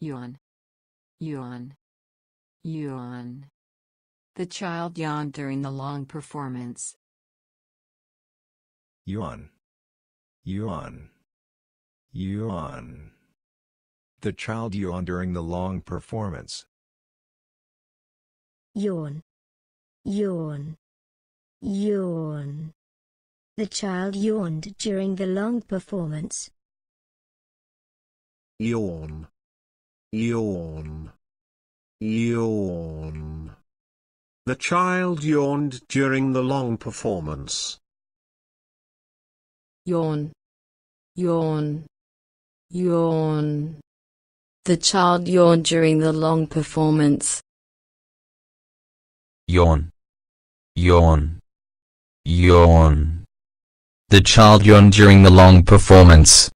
Yawn. Yawn. Yawn. The child yawned during the long performance. Yawn. Yawn. Yawn. The child yawned during the long performance. Yawn. Yawn. Yawn. The child yawned during the long performance. Yawn. Yawn. Yawn. The child yawned during the long performance. Yawn. Yawn. Yawn. The child yawned during the long performance. Yawn. Yawn. Yawn. The child yawned during the long performance.